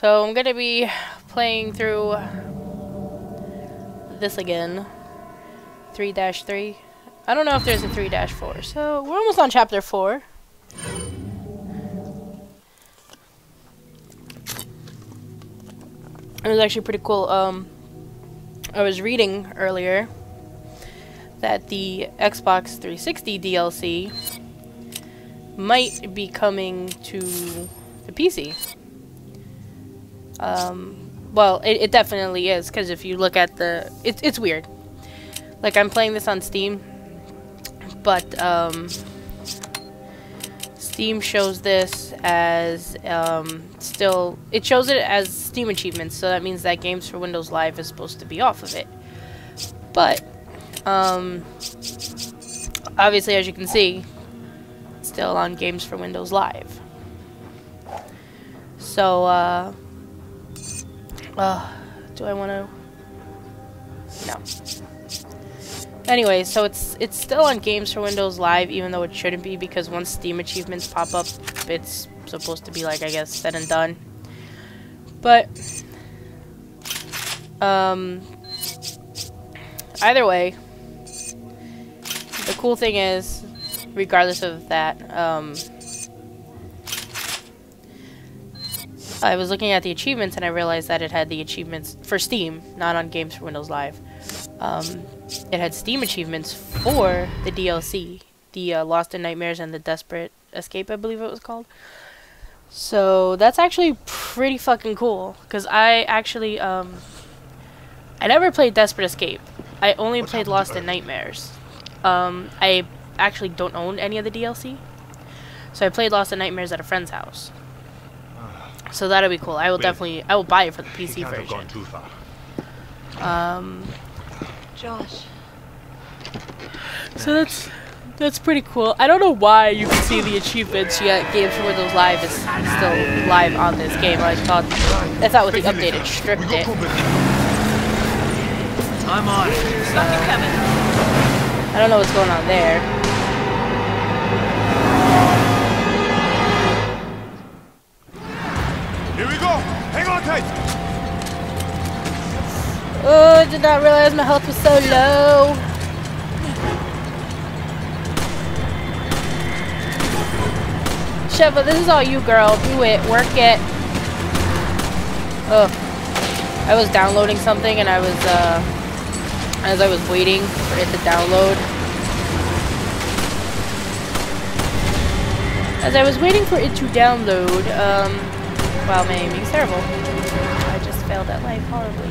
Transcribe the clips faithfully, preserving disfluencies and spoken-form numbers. So I'm gonna be playing through this again. three dash three. I don't know if there's a three dash four. So we're almost on chapter four. It was actually pretty cool. Um, I was reading earlier that the Xbox three sixty D L C might be coming to the P C. Um, well, it, it definitely is, because if you look at the... It, it's weird. Like, I'm playing this on Steam, but um, Steam shows this as um, still... It shows it as Steam achievements, so that means that Games for Windows Live is supposed to be off of it. But, um, obviously, as you can see, it's still on Games for Windows Live. So, uh... Uh, do I want to? No. Anyway, so it's it's still on Games for Windows Live, even though it shouldn't be, because once Steam achievements pop up, it's supposed to be, like, I guess, said and done. But um, either way, the cool thing is, regardless of that, um. I was looking at the achievements and I realized that it had the achievements for Steam, not on Games for Windows Live. Um, it had Steam achievements for the D L C, the uh, Lost in Nightmares and the Desperate Escape, I believe it was called. So that's actually pretty fucking cool, because I actually, um, I never played Desperate Escape. I only played Lost in Nightmares. Um, I actually don't own any of the D L C, so I played Lost in Nightmares at a friend's house. So that'll be cool. I will definitely, I will buy it for the P C version. Gone too far. Um, Josh. So that's that's pretty cool. I don't know why you can see the achievements yet. Games for Windows Live is still live on this game. I thought that's not what the updated stripped it. I'm on it. Stop coming. I don't know what's going on there. Here we go! Hang on tight! Oh, I did not realize my health was so low! Sheva, this is all you, girl. Do it. Work it. Oh. I was downloading something and I was, uh... as I was waiting for it to download. As I was waiting for it to download, um... Wow, my aiming's terrible. I just failed at life horribly.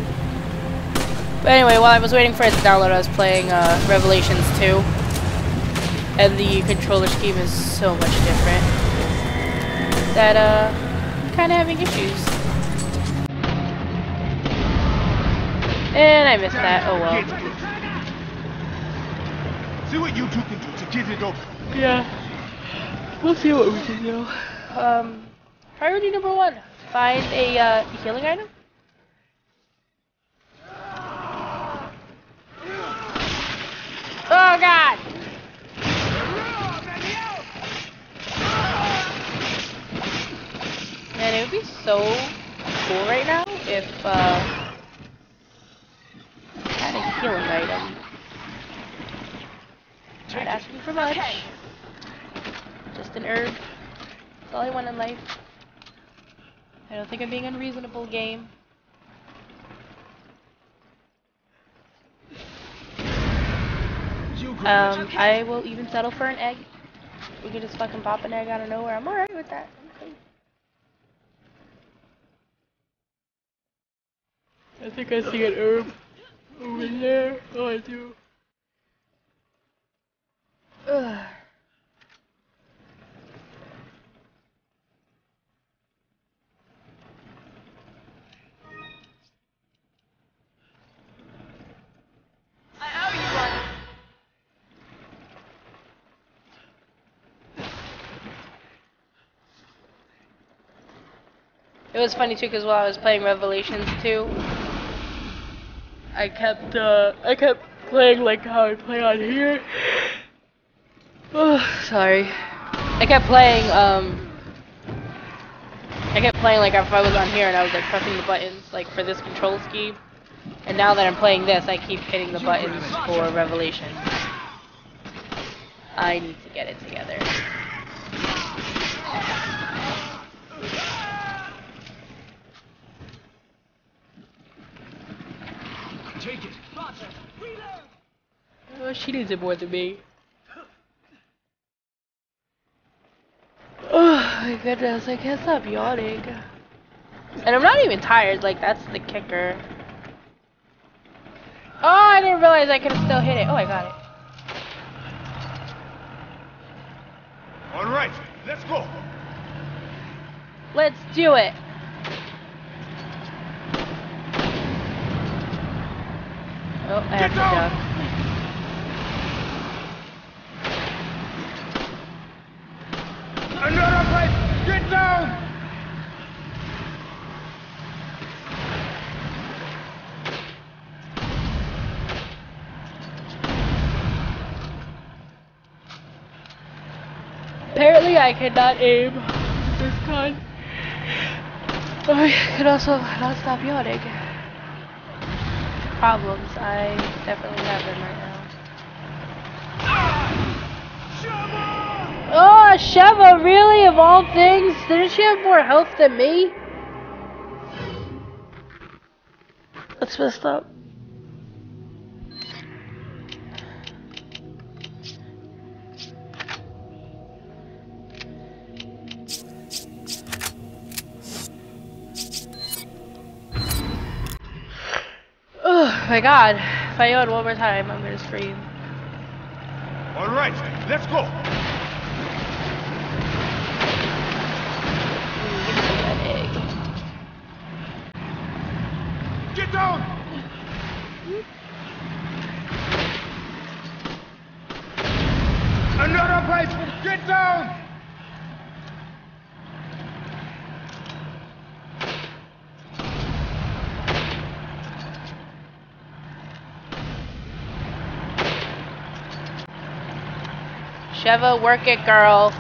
But anyway, while I was waiting for it to download, I was playing uh, Revelations two. And the controller scheme is so much different that uh, I'm kind of having issues. And I missed that. Oh well. See what you two can do to get it over. Yeah. We'll see what we can do. Um. Priority number one, find a uh, healing item. Oh god! Man, it would be so cool right now if uh, I had a healing item. Not asking for much. Just an herb. That's all I want in life. I don't think I'm being unreasonable, game. Um, I will even settle for an egg. We can just fucking pop an egg out of nowhere. I'm alright with that. I think I see an herb over there. Oh, I do. Ugh. It was funny too, because while I was playing Revelations two, I kept uh, I kept playing like how I play on here. Oh, sorry. I kept playing um I kept playing like if I was on here and I was like pressing the buttons like for this control scheme, and now that I'm playing this, I keep hitting the buttons for Revelations. I need to get it together. Take it. Oh, she needs it more than me. Oh my goodness, I can't stop yawning. And I'm not even tired, like that's the kicker. Oh, I didn't realize I could still hit it. Oh, I got it. Alright, let's go. Let's do it. Oh, I have to go. Get down! Apparently I cannot aim this gun. I can also not stop yawning. Problems I definitely have them right now. Oh, Sheva, really, of all things? Didn't she have more health than me? That's messed up. Oh my god. If I yawn one more time, I'm gonna scream. Alright, let's go! Get down! Another place! Get down! Sheva, work it, girl.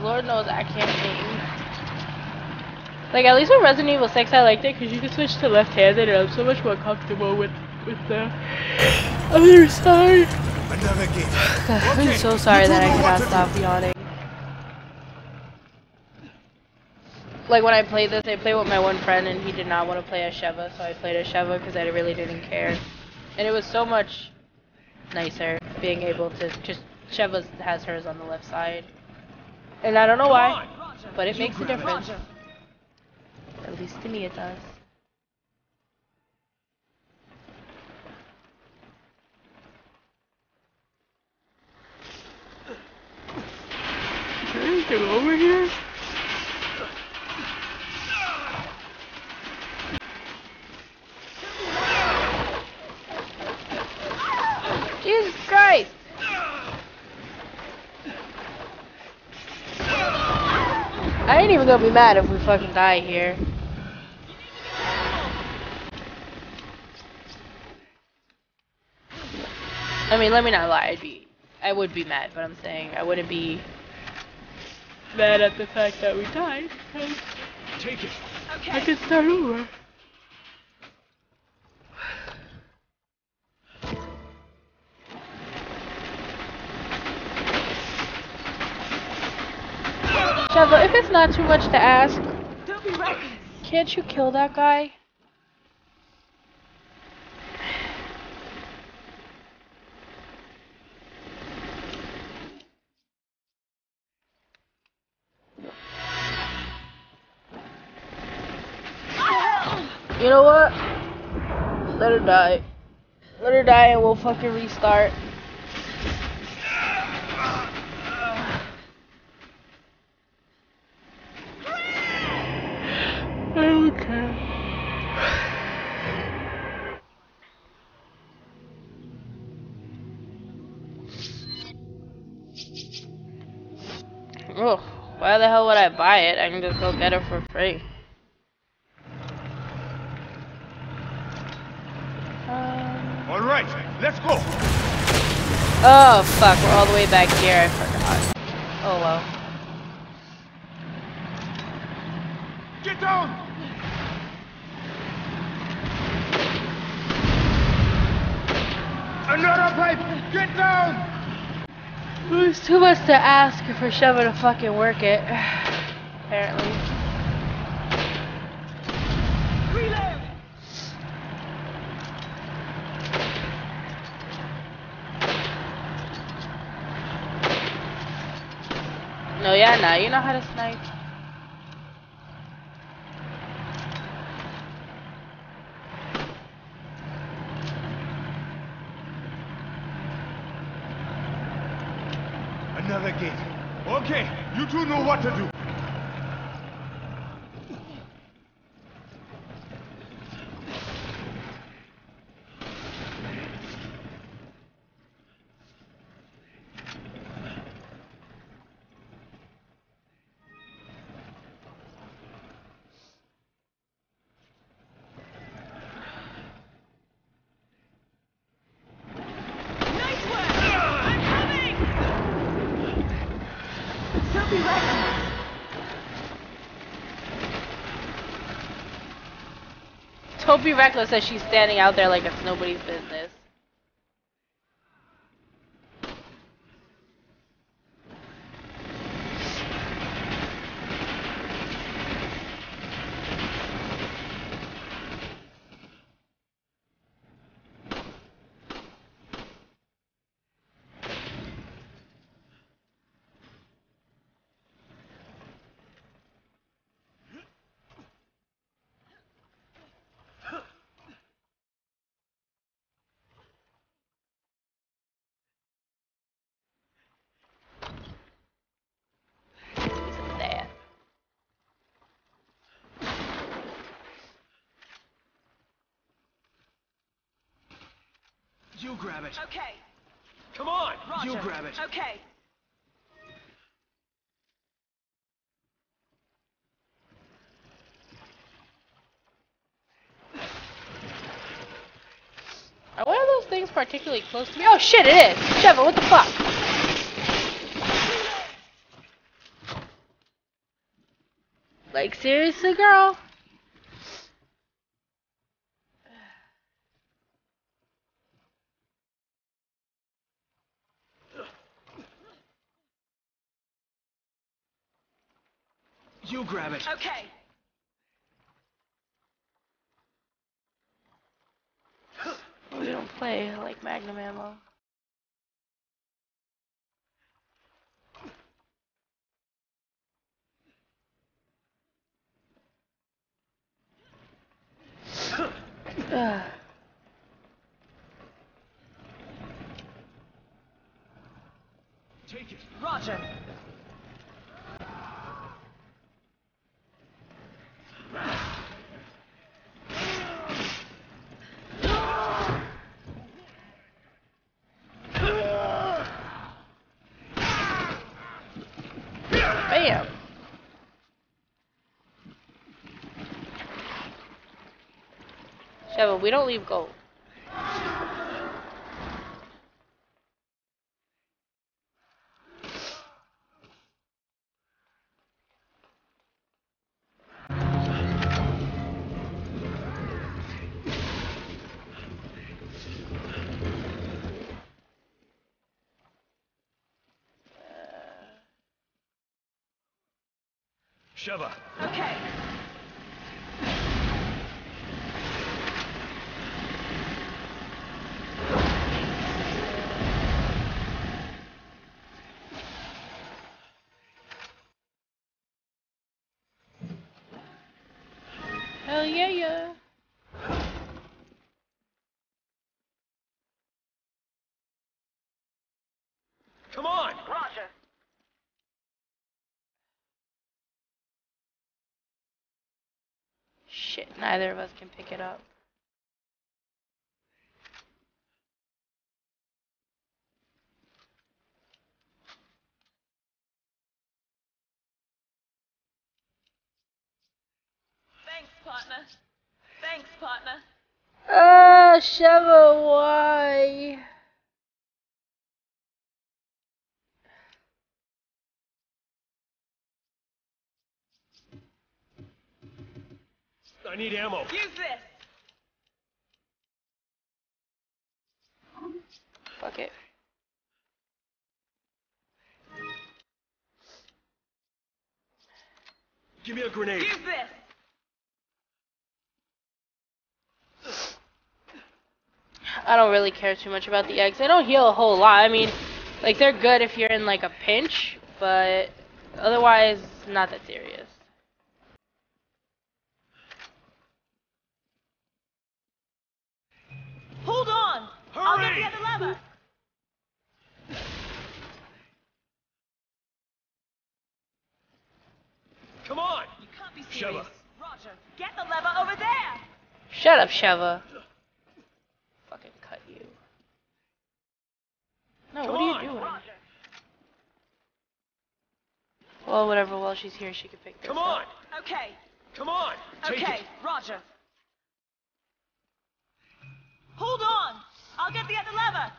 Lord knows I can't aim. Like, at least with Resident Evil six I liked it because you could switch to left-handed and I'm so much more comfortable with with the other side. Another game. God, okay. I'm so sorry that I cannot stop yawning. Like, when I played this, I played with my one friend and he did not want to play as Sheva, so I played as Sheva because I really didn't care. And it was so much nicer being able to just... Sheva has hers on the left side. And I don't know why, but it makes a difference. At least to me it does. Is there anything over here? Jesus Christ! I ain't even gonna be mad if we fucking die here. I mean, let me not lie. I'd be, I would be mad, but I'm saying I wouldn't be mad at the fact that we died. Take it. Okay. I can start over. Sheva, if it's not too much to ask, don't be reckless. Can't you kill that guy? You know what? Let her die. Let her die and we'll fucking restart. Oh, why the hell would I buy it? I can just go get it for free. Um, All right, let's go. Oh fuck, we're all the way back here, I forgot. Oh well. Get down! Another pipe! Get down! It's too much to ask for Sheva to fucking work it, apparently. Reload. No, yeah, nah, you know how to snipe. Another gate. Okay, you two know what to do. Don't be reckless as she's standing out there like it's nobody's business. You grab it. Okay. Come on. Roger. You grab it. Okay. Are one of those things particularly close to me? Oh shit, it is. Sheva, what the fuck? Like seriously, girl? You grab it. Okay. We don't play like Magnum ammo. Ugh. Take it. Roger. Sheva, we don't leave gold. Sheva. Okay. Hell yeah, yeah. Come on, Roger. Shit, neither of us can pick it up. Partner. Thanks, partner. Ah, uh, Sheva, why? I need ammo. Use this. Fuck it. Give me a grenade. Use this. I don't really care too much about the eggs. They don't heal a whole lot. I mean, like, they're good if you're in, like, a pinch, but otherwise, not that serious. Hold on! Hurry! I'll get the other lever! Come on! You can't be serious. Sheva. Roger, get the lever over there! Shut up, Sheva. No, Come what are you doing? On. Well, whatever. While she's here, she can pick this Come on. Up. Okay. Come on. Take okay. It. Roger. Hold on. I'll get the other lever.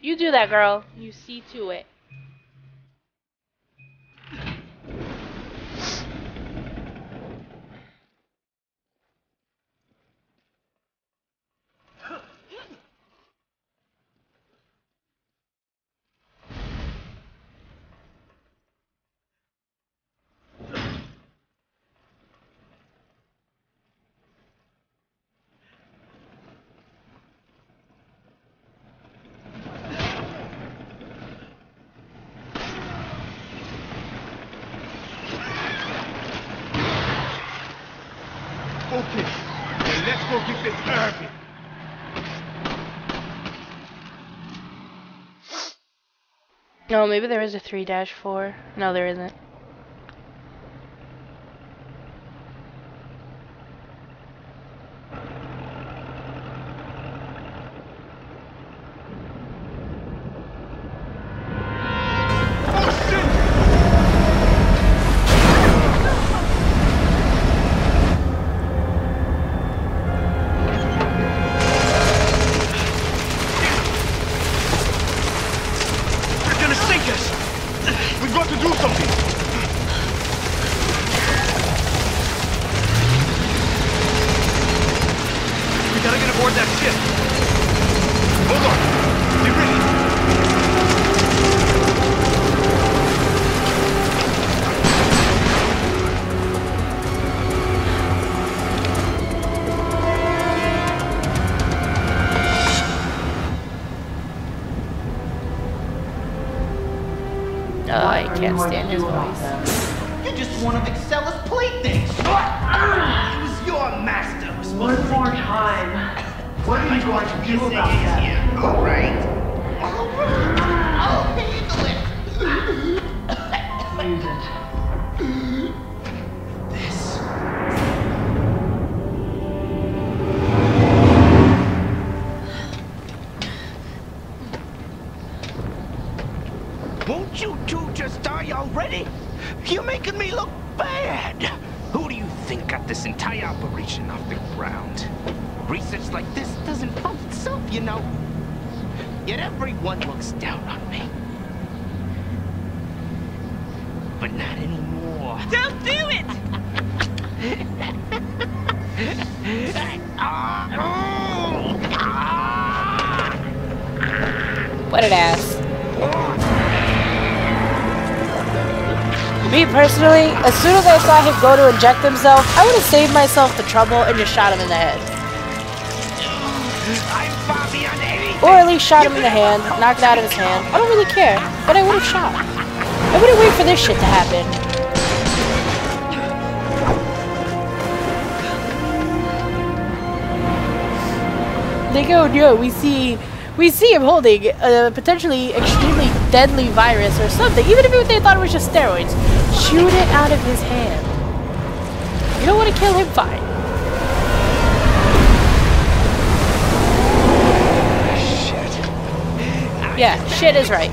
You do that, girl. You see to it. No, maybe there is a three dash four. No, there isn't. Can't stand his voice. You're just one of Excella's playthings. He was your master. One more time. What are you going to do about that? All right. All right. I'll handle it. Use it. This. Won't you two just die already? You're making me look bad. Who do you think got this entire operation off the ground? Research like this doesn't prove itself, you know. Yet everyone looks down on me. But not anymore. Don't do it! What an ass. Me personally, as soon as I saw him go to inject himself, I would have saved myself the trouble and just shot him in the head. Or at least shot him in the hand, knocked out of his hand. I don't really care, but I would have shot. I wouldn't wait for this shit to happen. They go, no, we see, we see him holding a potentially extremely deadly virus or something, even if they thought it was just steroids. Shoot it out of his hand. You don't want to kill him, fine. Shit. Yeah, shit is right.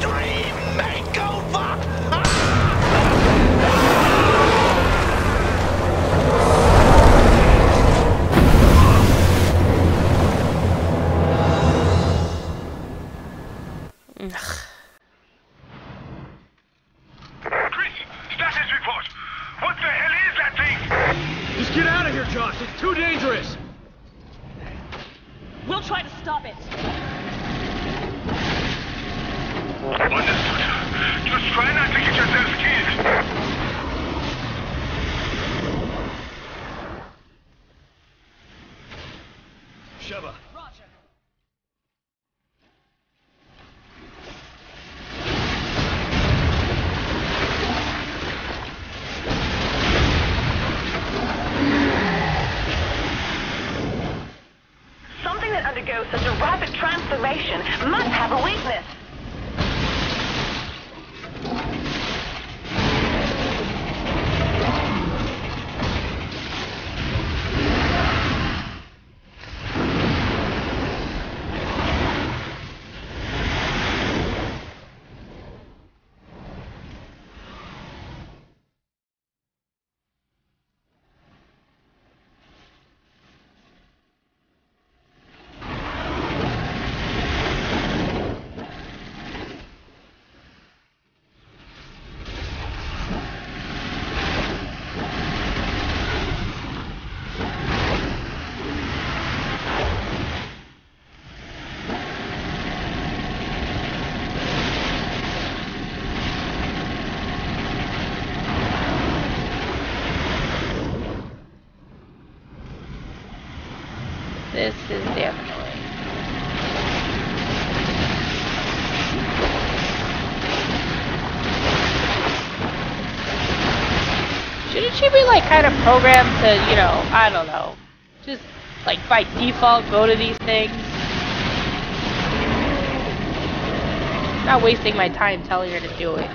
too dangerous! We'll try to stop it! Understood. Just try not to get yourself killed. Sheva. Roger. Something that undergoes such a rapid transformation must have a weakness. This is definitely. Shouldn't she be like kind of programmed to, you know, I don't know, just like by default go to these things? Not wasting my time telling her to do it.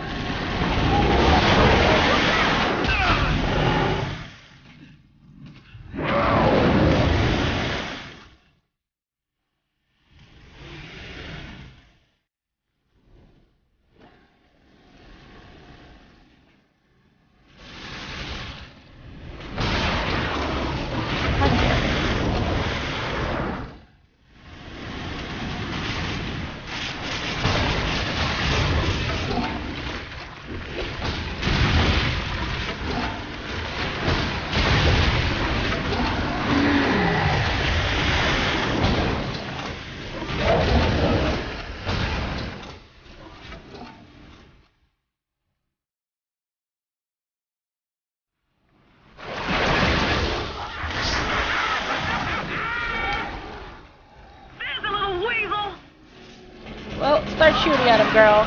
Shooting at him, girl.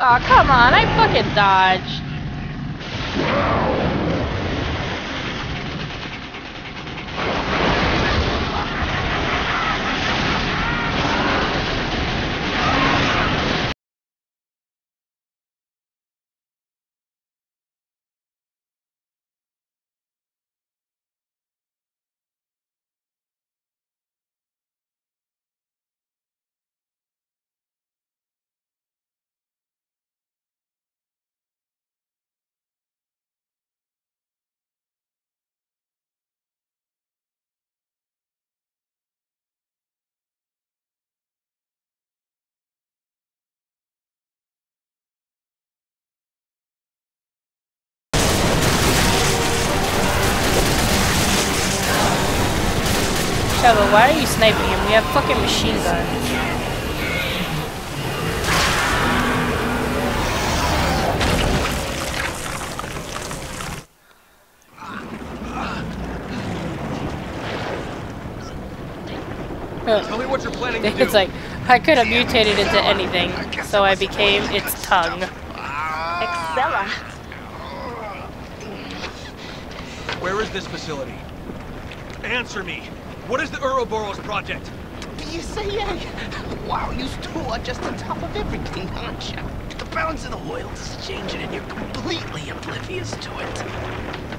Aw, oh, come on, I fucking dodged. Sheva, why are you sniping him? We have fucking machine guns. Tell me what you're planning to do. It's like, I could have mutated into anything, so I became its tongue. Excella. Where is this facility? Answer me. What is the Ouroboros project? B C A! Wow, you two are just on top of everything, aren't you? The balance of the world is changing and you're completely oblivious to it.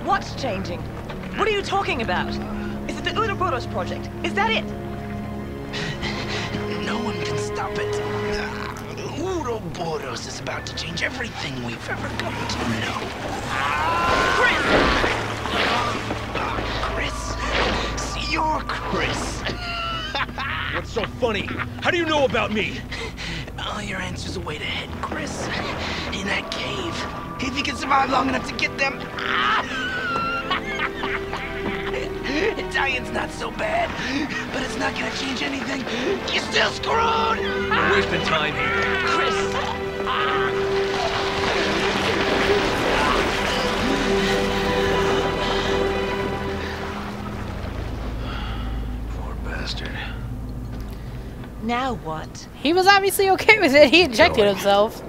What's changing? What are you talking about? Is it the Ouroboros project? Is that it? No one can stop it. Ouroboros is about to change everything we've ever come to know. Chris! Uh, Chris! You're Chris. What's so funny? How do you know about me? All your answers await ahead, Chris. In that cave. If you can survive long enough to get them... Italian's not so bad, but it's not gonna change anything. You're still screwed! We're wasting time here. Chris! Poor bastard. Now what? He was obviously okay with it. He injected himself.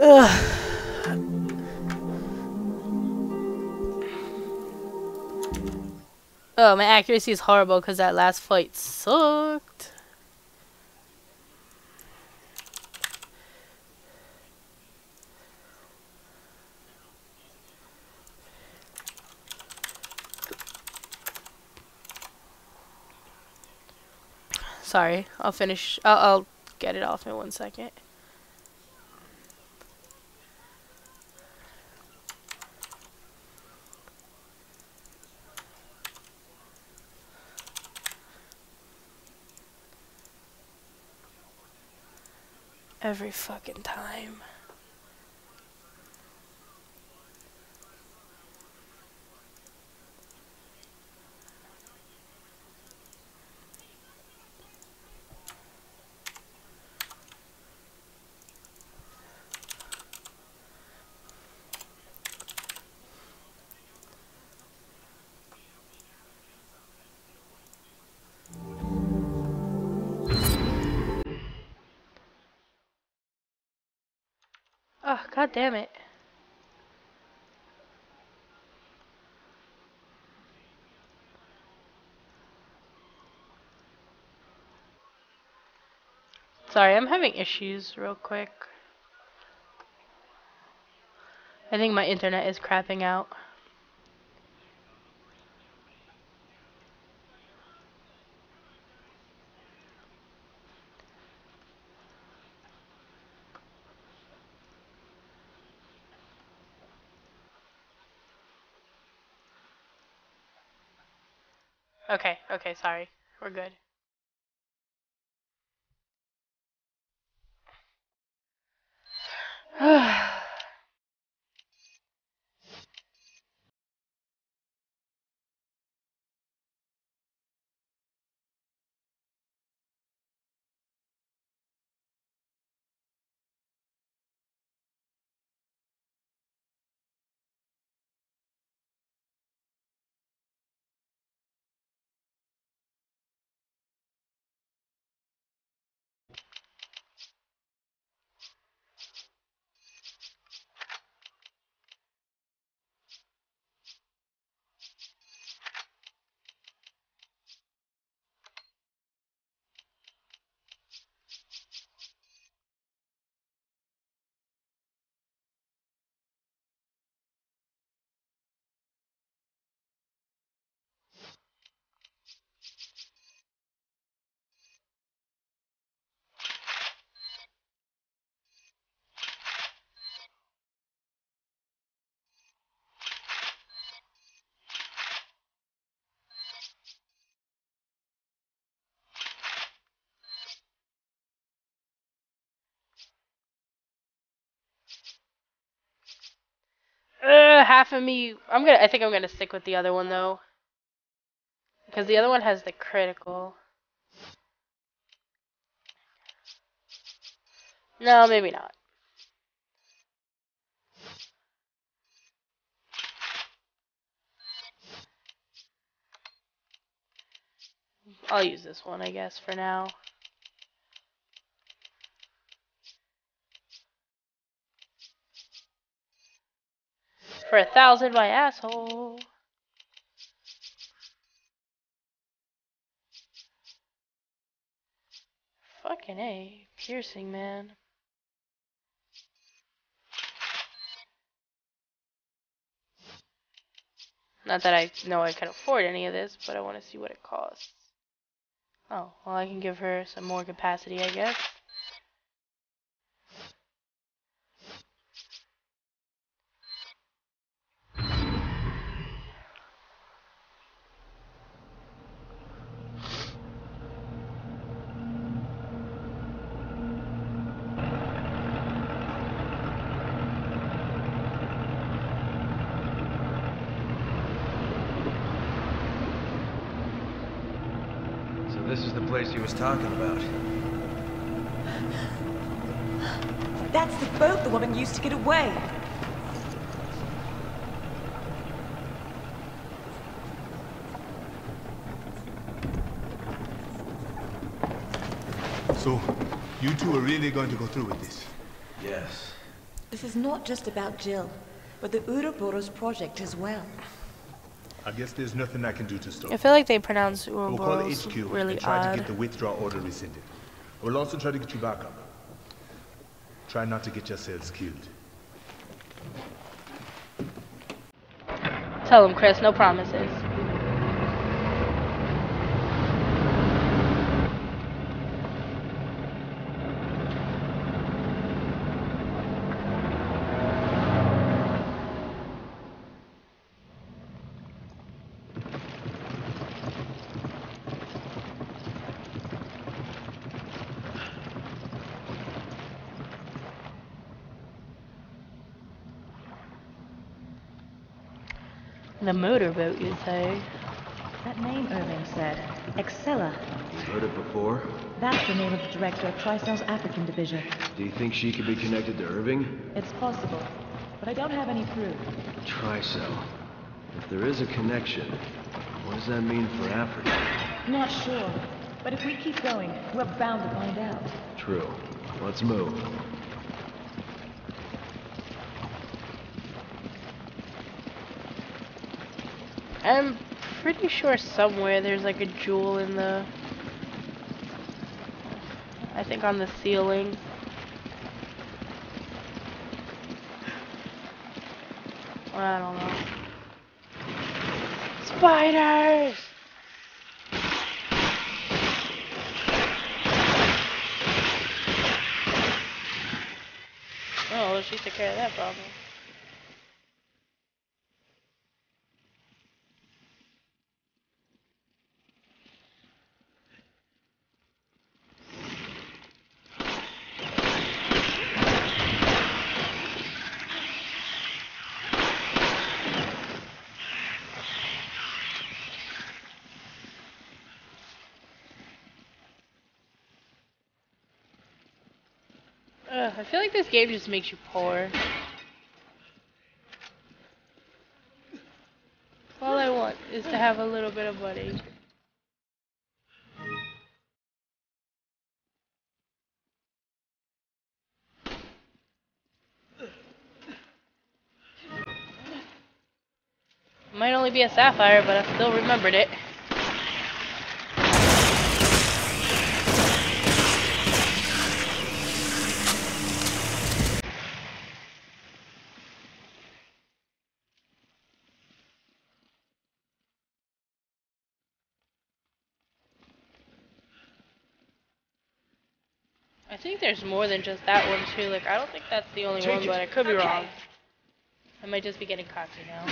Ugh. Oh, my accuracy is horrible because that last fight sucked. Sorry, I'll finish. I'll, I'll get it off in one second. Every fucking time. God damn it. Sorry, I'm having issues real quick. I think my internet is crapping out. Okay, okay, sorry. We're good. Uh, half of me, I'm gonna, I think I'm gonna stick with the other one though. Because the other one has the critical. No, maybe not. I'll use this one, I guess, for now. For a thousand, my asshole. Fucking A. Piercing, man. Not that I know I can afford any of this, but I want to see what it costs. Oh, well, I can give her some more capacity, I guess. was talking about. That's the boat the woman used to get away. So, you two are really going to go through with this? Yes. This is not just about Jill, but the Ouroboros project as well. I guess there's nothing I can do to stop. I feel like they pronounce Ouroboros really odd. We'll call H Q really and try odd. to get the withdrawal order rescinded. We'll also try to get you back up. Try not to get yourselves killed. Tell them, Chris, no promises. The motorboat, you say? That name Irving said. Excella. You've heard it before? That's the name of the director of Tricell's African division. Do you think she could be connected to Irving? It's possible, but I don't have any proof. Tricell. If there is a connection, what does that mean for Africa? Not sure, but if we keep going, we're bound to find out. True. Let's move. I'm pretty sure somewhere there's like a jewel in the... I think on the ceiling. I don't know. Spiders! Oh, well, she took care of that problem. I feel like this game just makes you poor. All I want is to have a little bit of money. Might only be a sapphire, but I still remembered it. I think there's more than just that one too. Like, I don't think that's the only one, but I could be wrong. I might just be getting cocky now.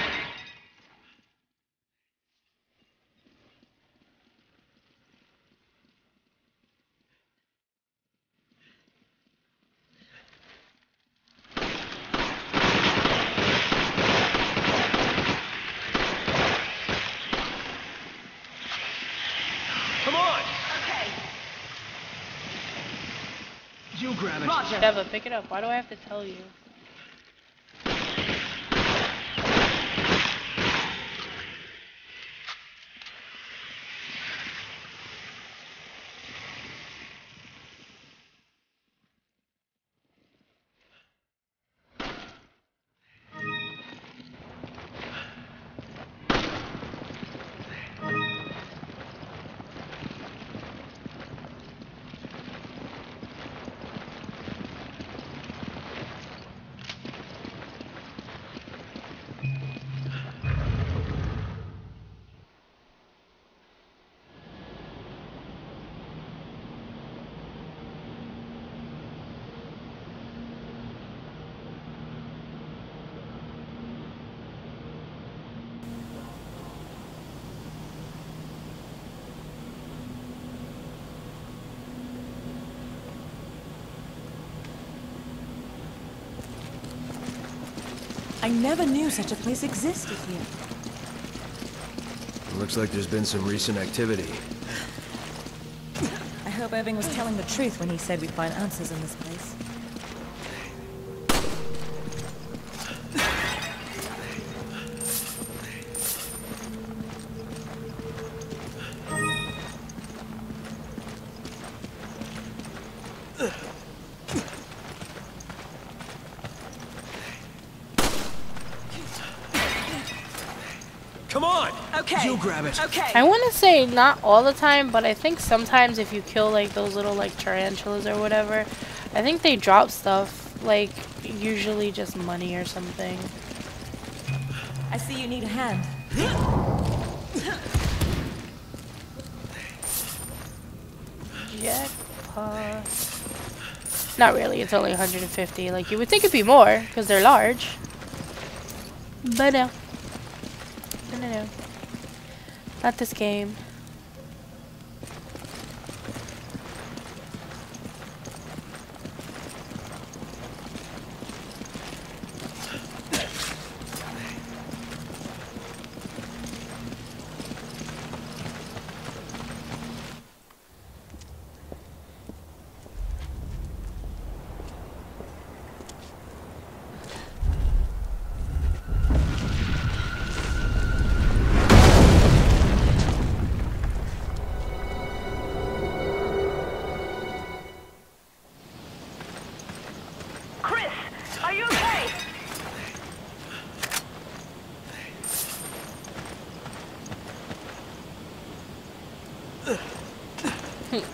Deva, pick it up. Why do I have to tell you? I never knew such a place existed here. It looks like there's been some recent activity. I hope Irving was telling the truth when he said we'd find answers in this place. Okay. I want to say not all the time, but I think sometimes if you kill like those little like tarantulas or whatever, I think they drop stuff, like usually just money or something. I see you need a hand. Jackpot. Not really, it's only one hundred fifty. Like you would think it'd be more because they're large. But no. No, no, no. Not this game.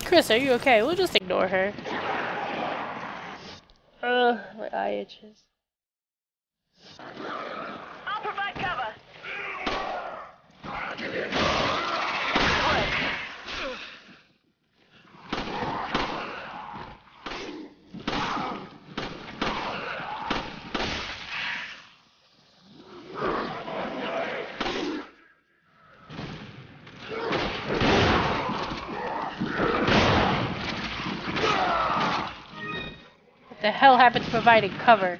Chris, are you okay? We'll just ignore her. Ugh, my eye itches. I'll provide cover. The hell happened to providing cover?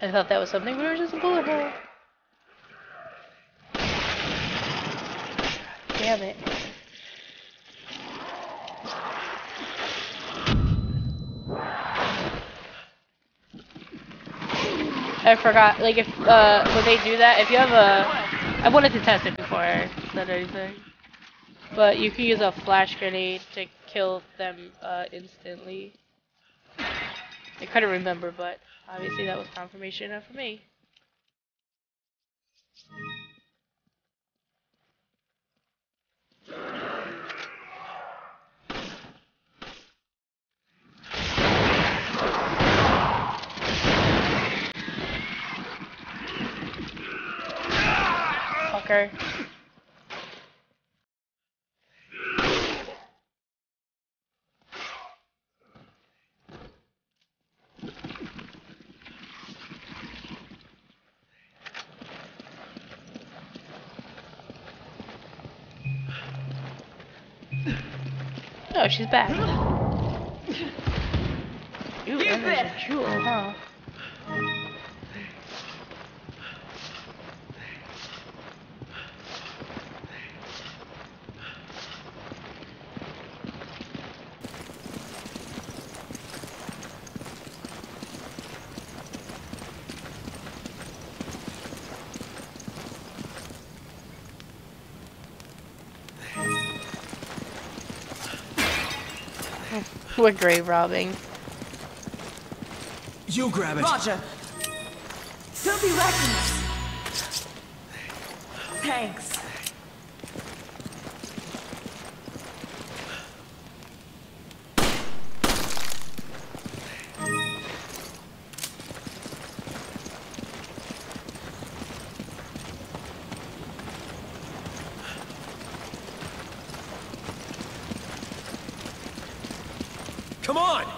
I thought that was something we were just a bullet hole. Damn it. I forgot, like, if, uh, when they do that, if you have a, I wanted to test it before I said anything, but you can use a flash grenade to kill them, uh, instantly. I couldn't remember, but obviously that was confirmation enough for me. Okay. Oh, she's back. You and a jewel, huh? We're grave robbing. You grab it. Roger. Don't be reckless. Thanks.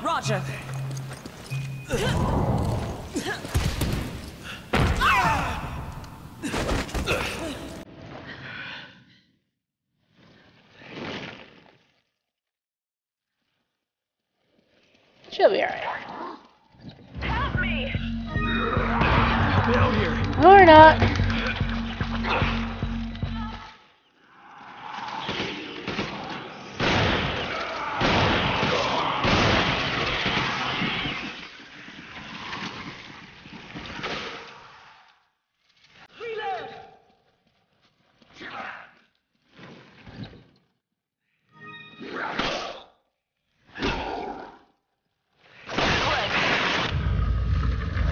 Roger. She'll be alright. Help me! Help me out here. Or not.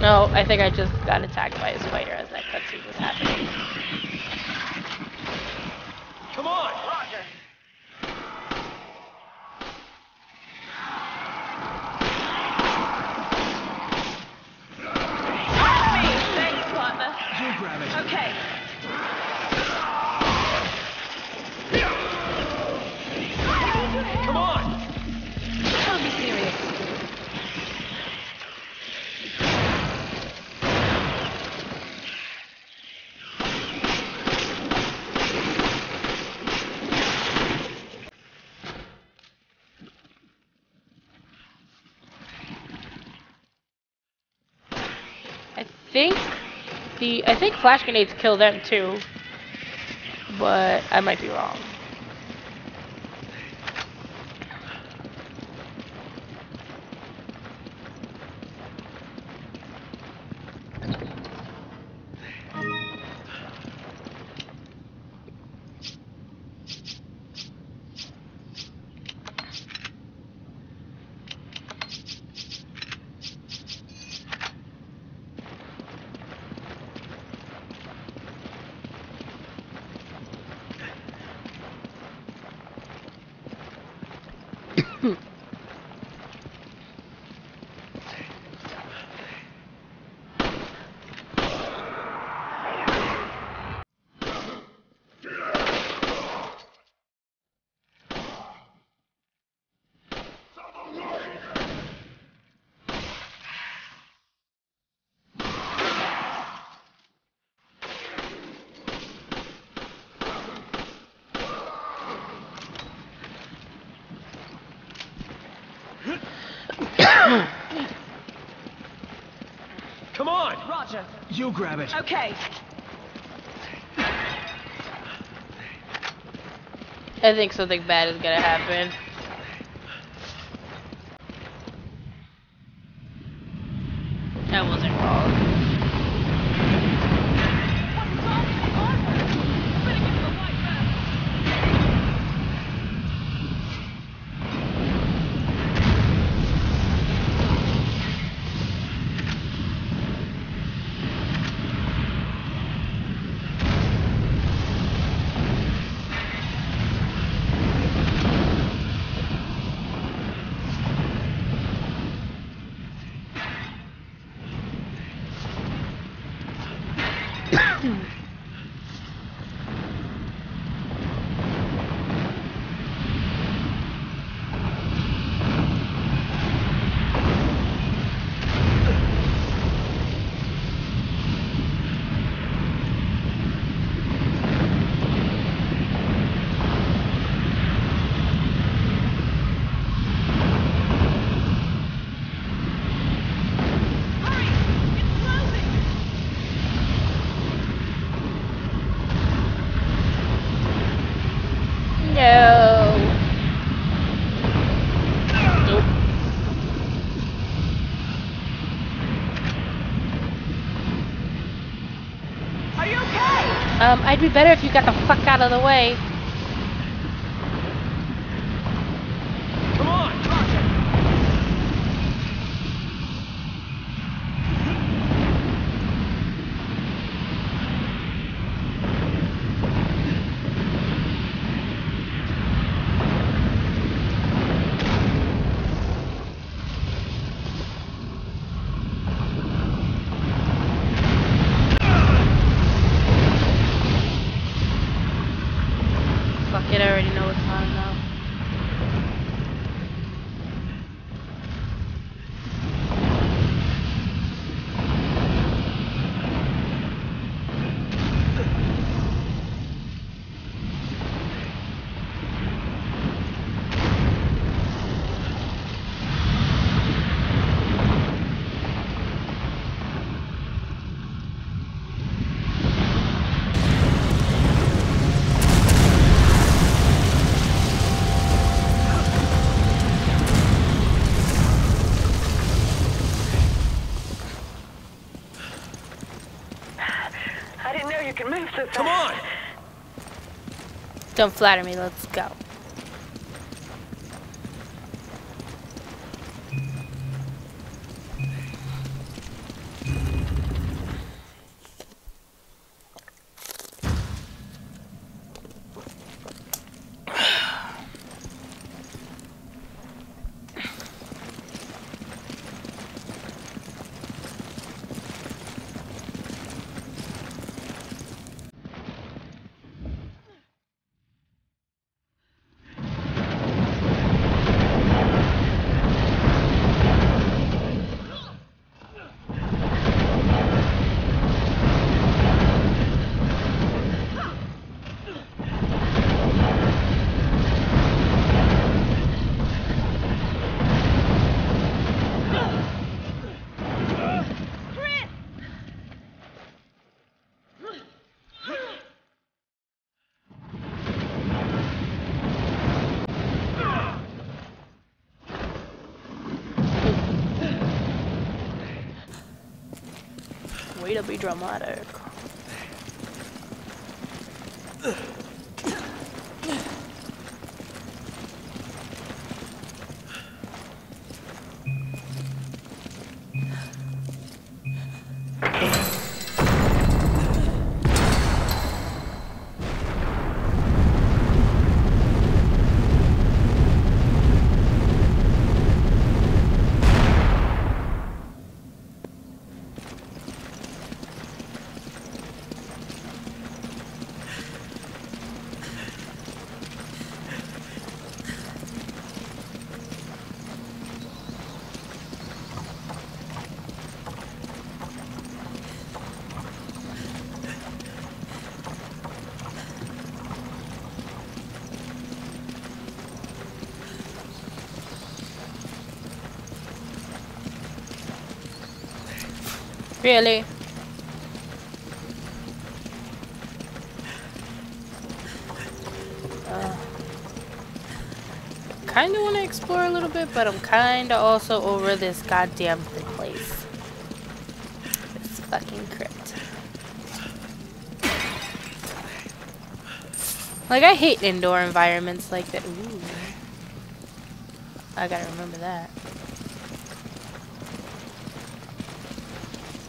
No, I think I just got attacked by a spider as that cutscene was happening. Come on, Roger. Thanks, partner. You grab it. Okay. Come on. Don't be serious. I think the I think flash grenades kill them too, but I might be wrong. Come on! Roger! You grab it! Okay! I think something bad is gonna happen. That wasn't wrong. Um, I'd be better if you got the fuck out of the way. Come on, Don't flatter me, let's go. It'll be dramatic. Really? Uh, kind of want to explore a little bit, but I'm kind of also over this goddamn place. This fucking crypt. Like, I hate indoor environments like that. Ooh. I gotta remember that.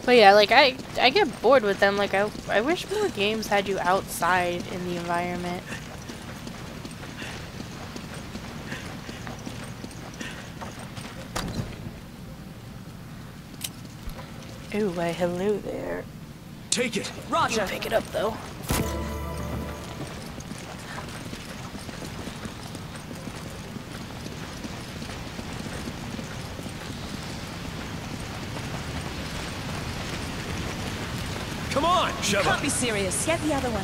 But yeah, like, I, I get bored with them. Like, I, I wish more games had you outside in the environment. Ooh, why, hello there. Take it! Roger! You pick it up, though. Shove Can't up. Be serious. Get the other one.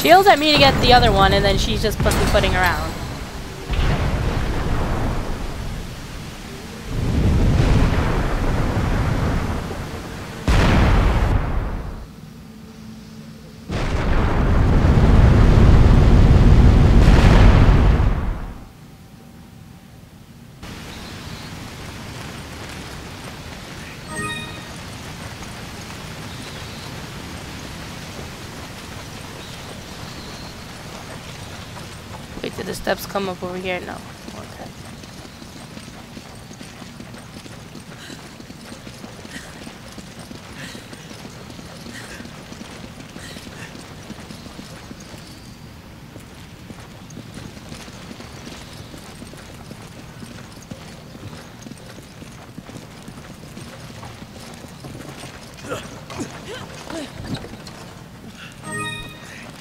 She yells at me to get the other one, and then she's just pussyfooting around. Did the steps come up over here? No. Okay.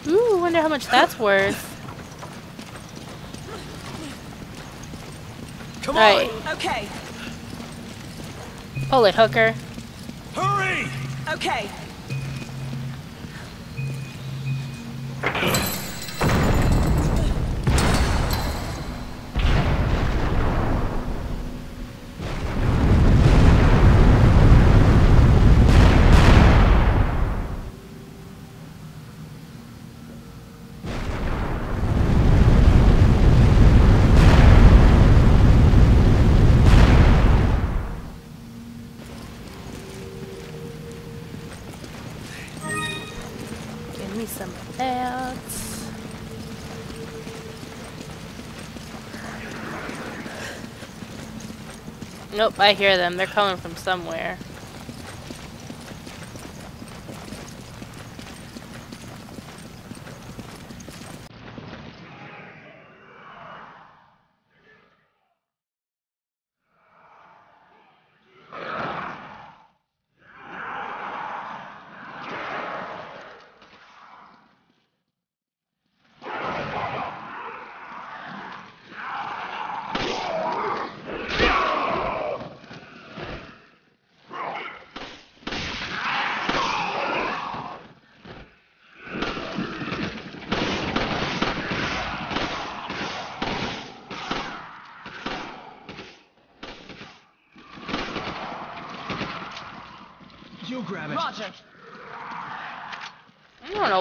Ooh, wonder how much that's worth. Right. Okay. Pull it, hooker. Hurry! Okay. Nope, I hear them. They're coming from somewhere.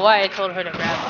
I told her to grab it.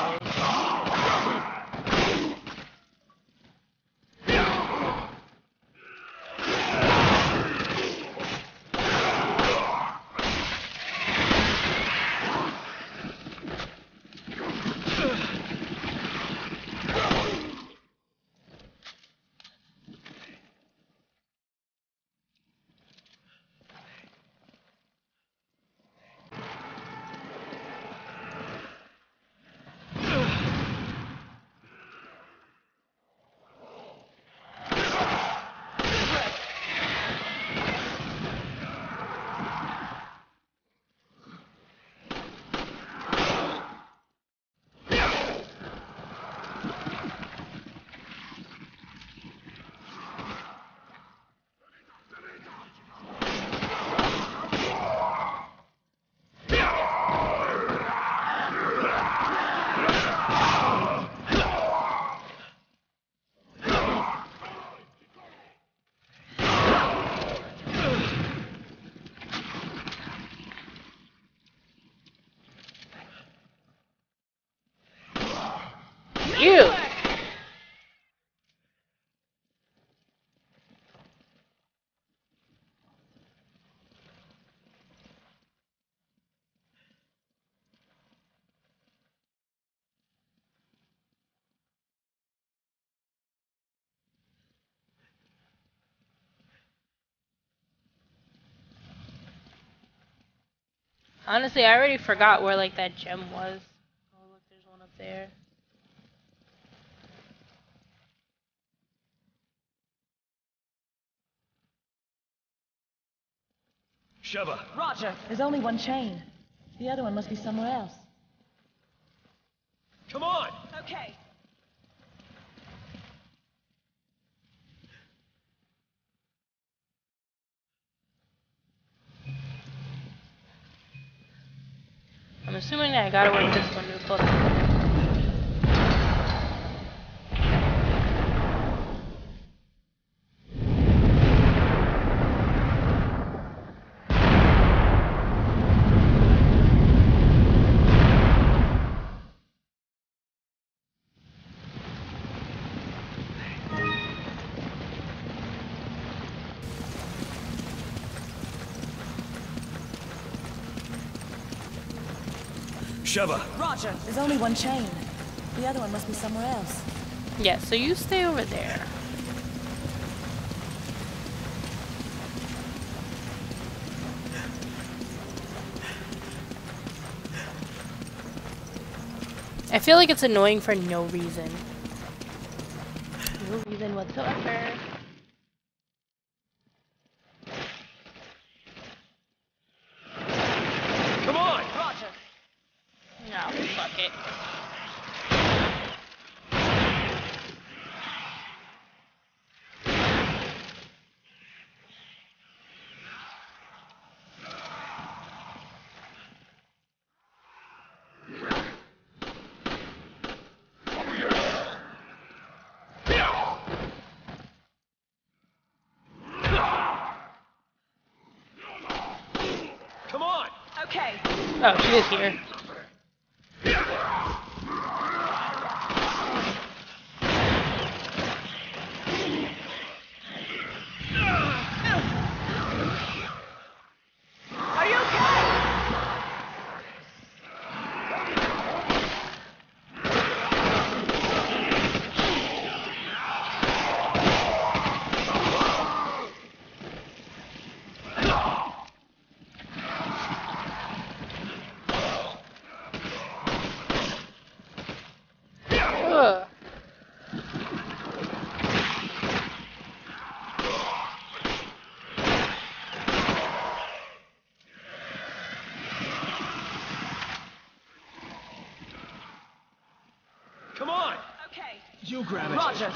Honestly, I already forgot where, like, that gem was. Oh, look, there's one up there. Sheva. Roger. There's only one chain. The other one must be somewhere else. Come on! Okay. I'm assuming that I gotta work this one to pull Sheva. Roger. There's only one chain. The other one must be somewhere else. Yeah, so you stay over there. I feel like it's annoying for no reason. No reason whatsoever. Oh, she is here. You grab it. Roger.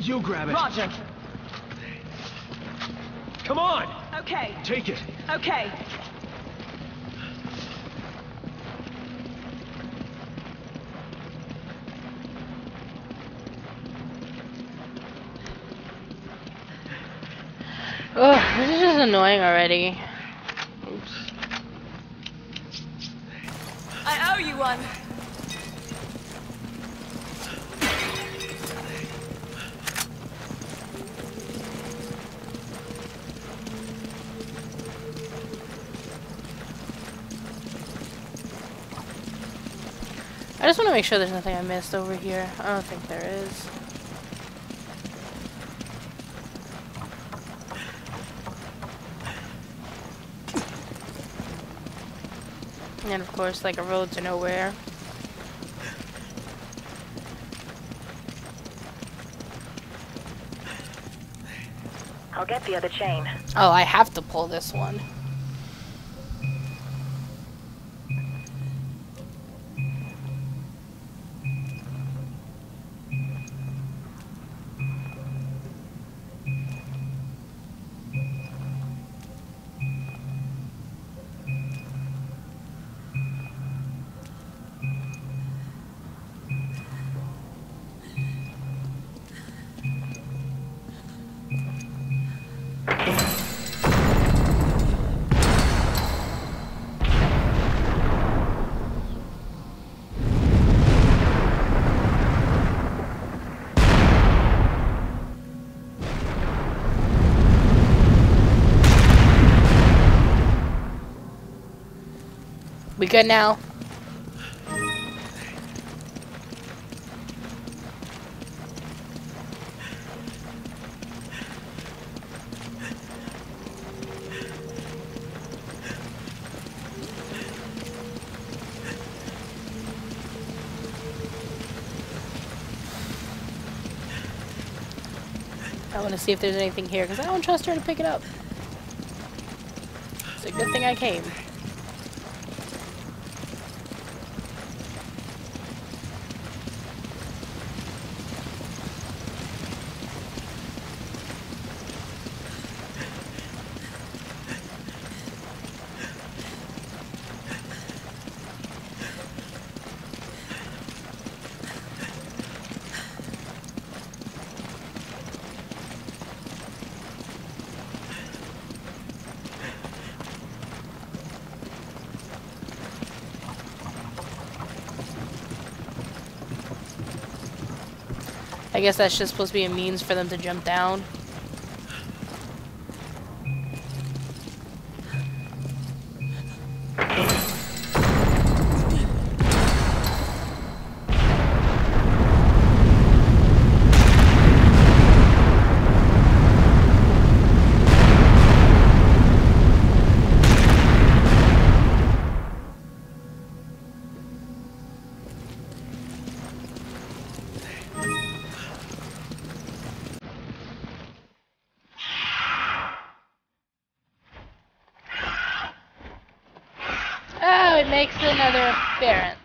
You grab it. Roger. Come on! Okay. Take it. Okay. Ugh, this is just annoying already. Oops. I owe you one. I just want to make sure there's nothing I missed over here. I don't think there is. And of course, like a road to nowhere. I'll get the other chain. Oh, I have to pull this one. We good now? I want to see if there's anything here because I don't trust her to pick it up. It's a good thing I came. I guess that's just supposed to be a means for them to jump down. Makes another appearance.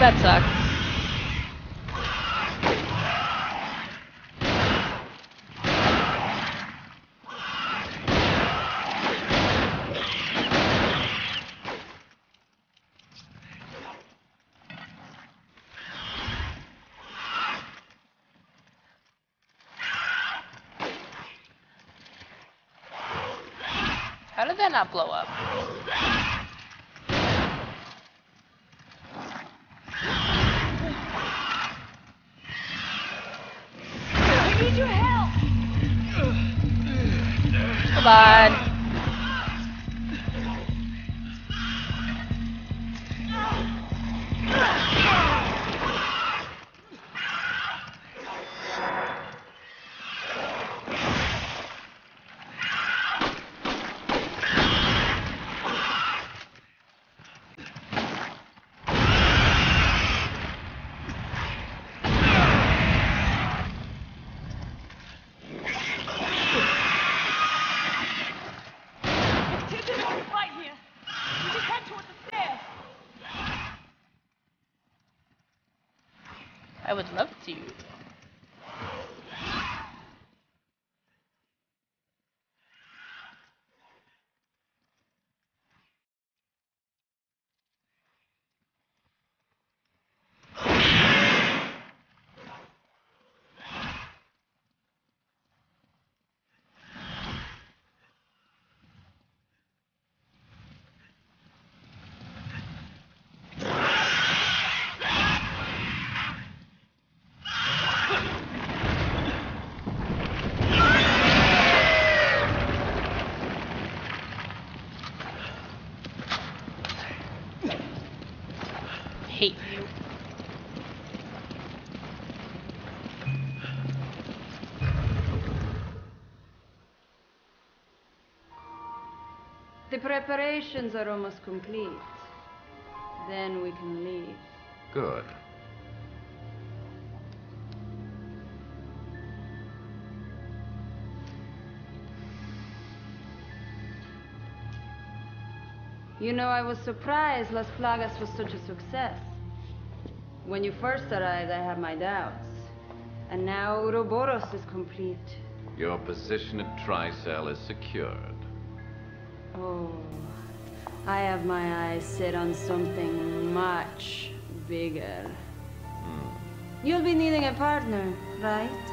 that sucks. How did that not blow up? I need your help. Come on. I would love to. Hate you. The preparations are almost complete. Then we can leave. Good. You know, I was surprised Las Plagas was such a success. When you first arrived, I had my doubts. And now Ouroboros is complete. Your position at Tricell is secured. Oh, I have my eyes set on something much bigger. Hmm. You'll be needing a partner, right?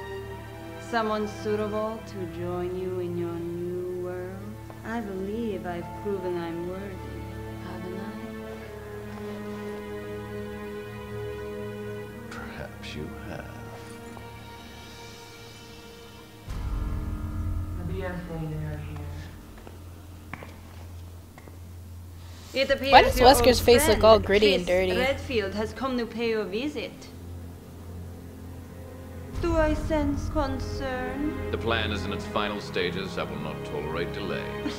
Someone suitable to join you in your new world? I believe I've proven I'm worthy. You have. It appears. Why does Wesker's face friend, look all gritty Chris and dirty? Redfield has come to pay you a visit. Do I sense concern? The plan is in its final stages. I will not tolerate delays.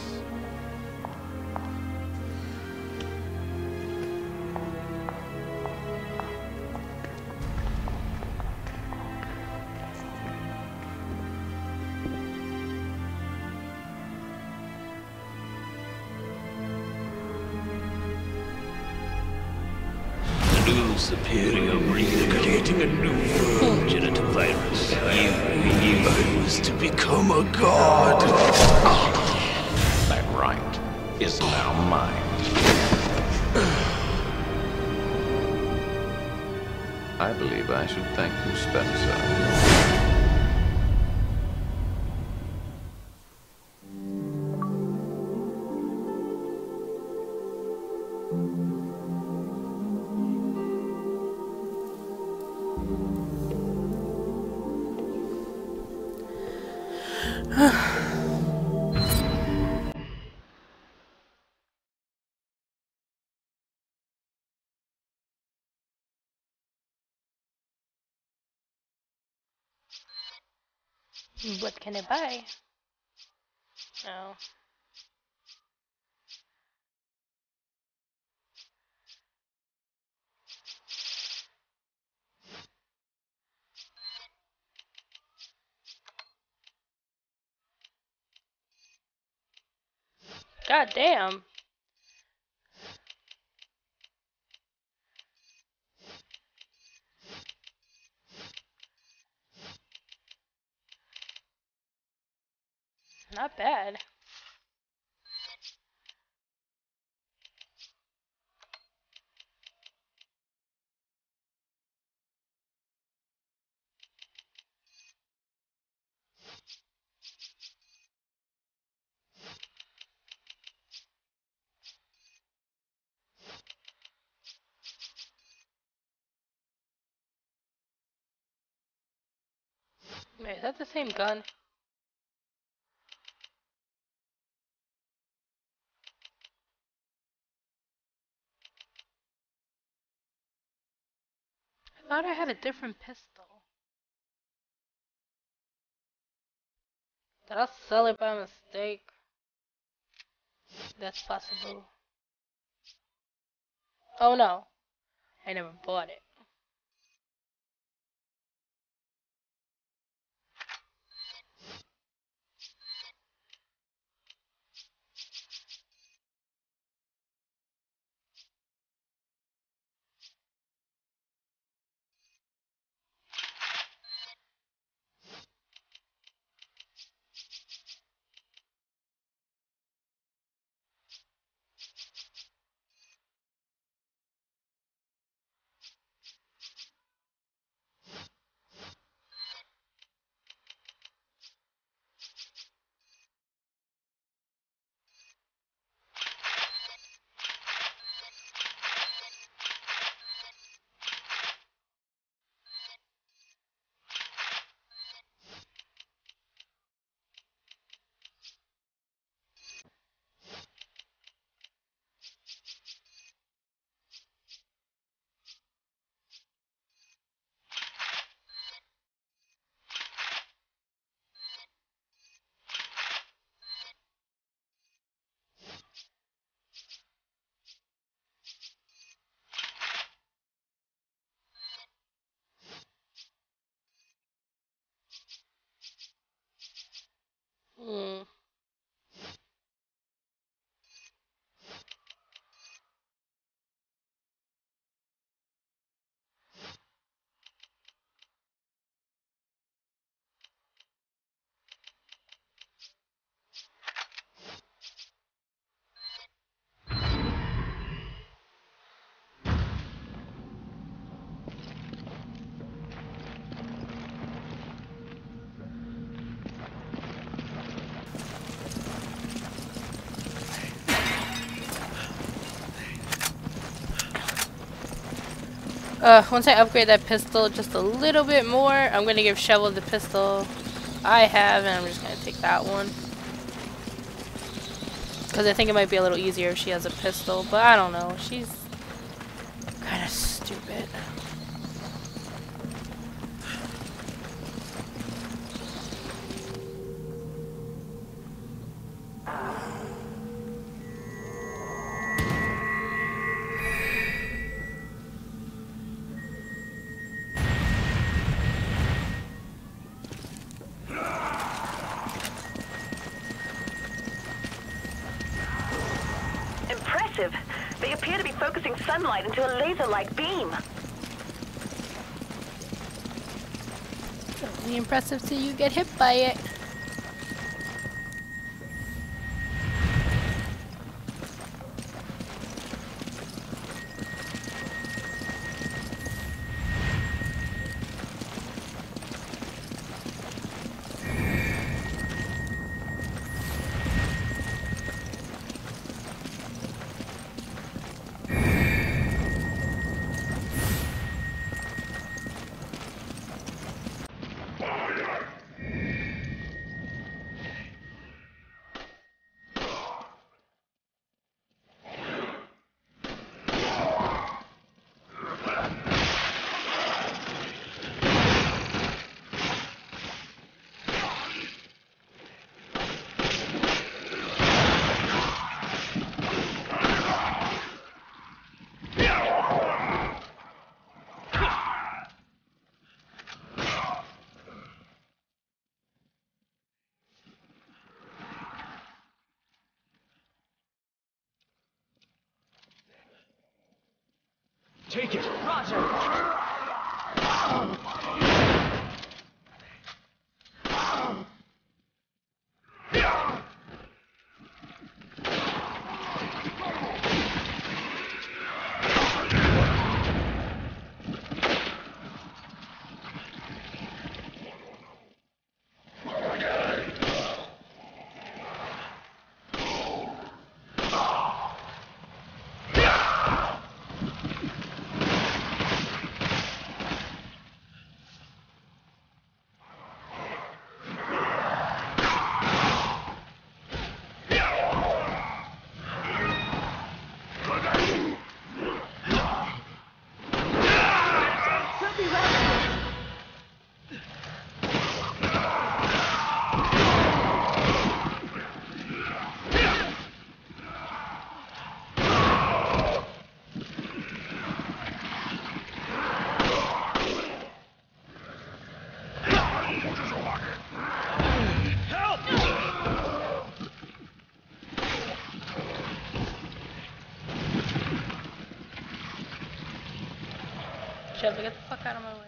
Superior breed creating a new world genital virus. You believe I was to become a god. That right is now mine. I believe I should thank you, Spencer. What can I buy? Oh. God damn. Not bad. Wait, is that the same gun? I thought I had a different pistol. Did I sell it by mistake? That's possible. Oh no, I never bought it. Uh, once I upgrade that pistol just a little bit more, I'm gonna give Shovel the pistol I have, and I'm just gonna take that one. Because I think it might be a little easier if she has a pistol, but I don't know. She's kind of stupid. Into a laser-like beam. It's only impressive till you get hit by it. Take it! Roger! Shit, we get the fuck out of my way.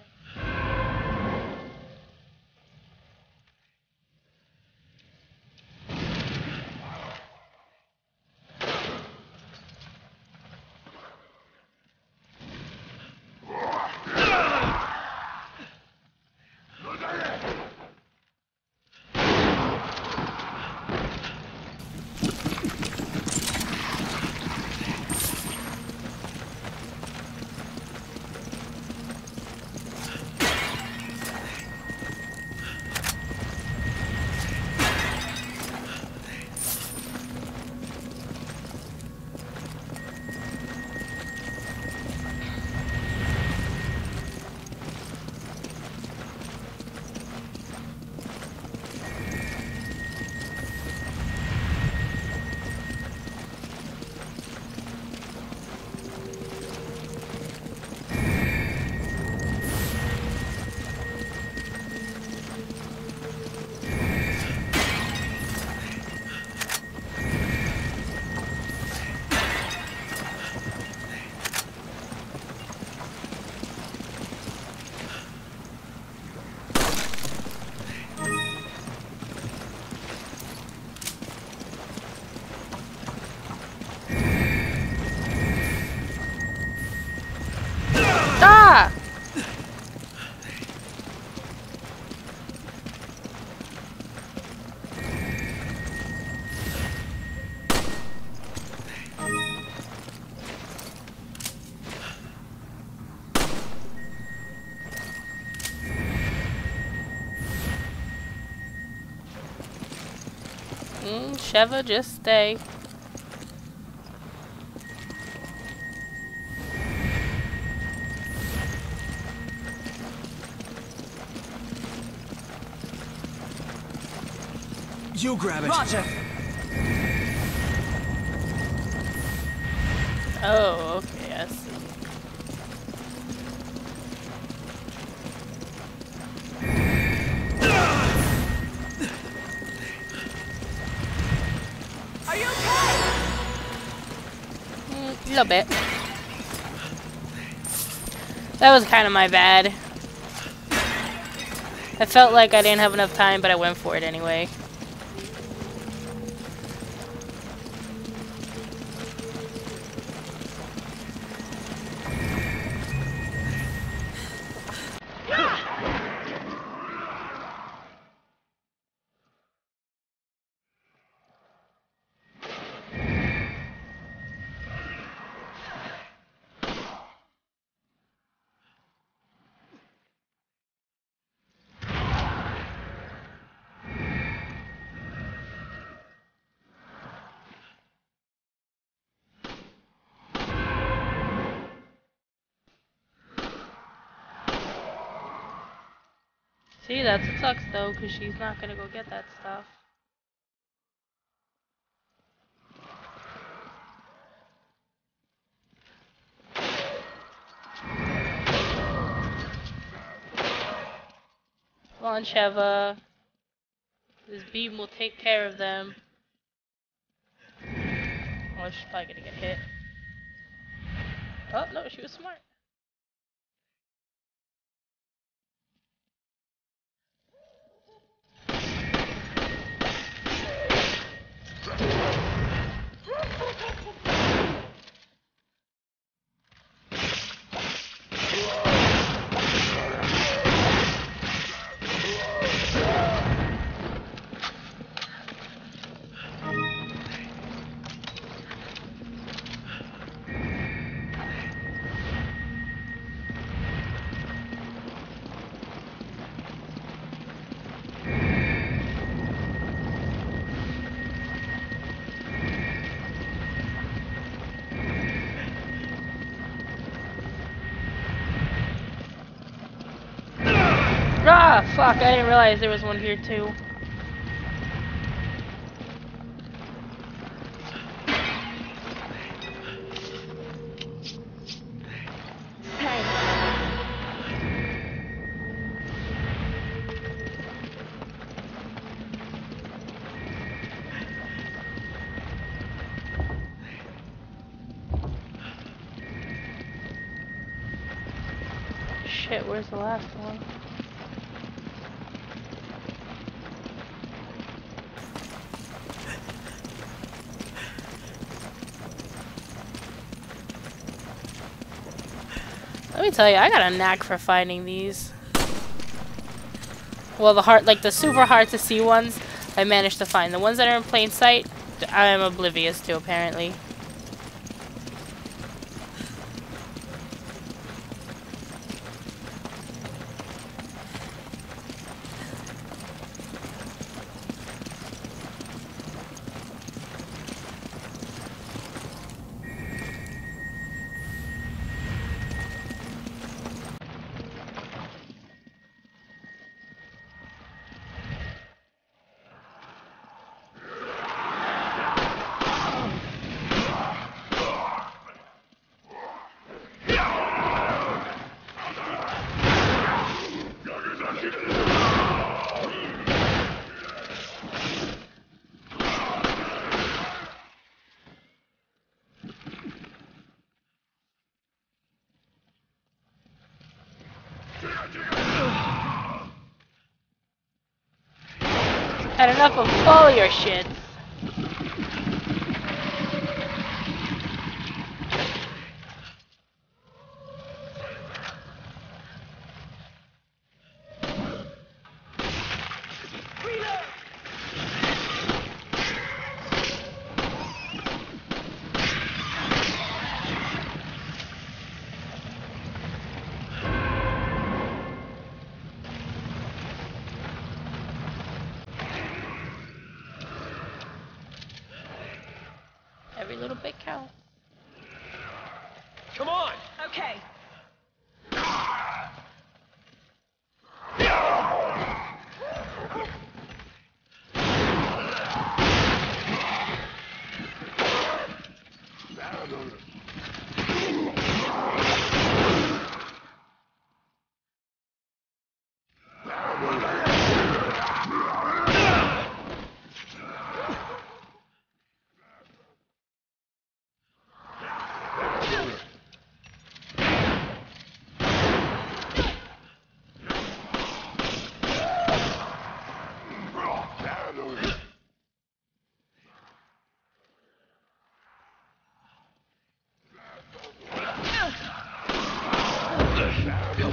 Sheva, just stay. You grab it. Roger. Oh, okay, I see. A bit. That was kind of my bad. I felt like I didn't have enough time, but I went for it anyway. See, that sucks though, because she's not gonna go get that stuff. Come on, Sheva. This beam will take care of them. Oh, she's probably gonna get hit. Oh, no, she was smart. Fuck, I didn't realize there was one here too. Shit, where's the last one? Let me tell you, I got a knack for finding these. Well, the hard, like the super hard to see ones, I managed to find. The ones that are in plain sight, I'm oblivious to, apparently. Had enough of all your shit.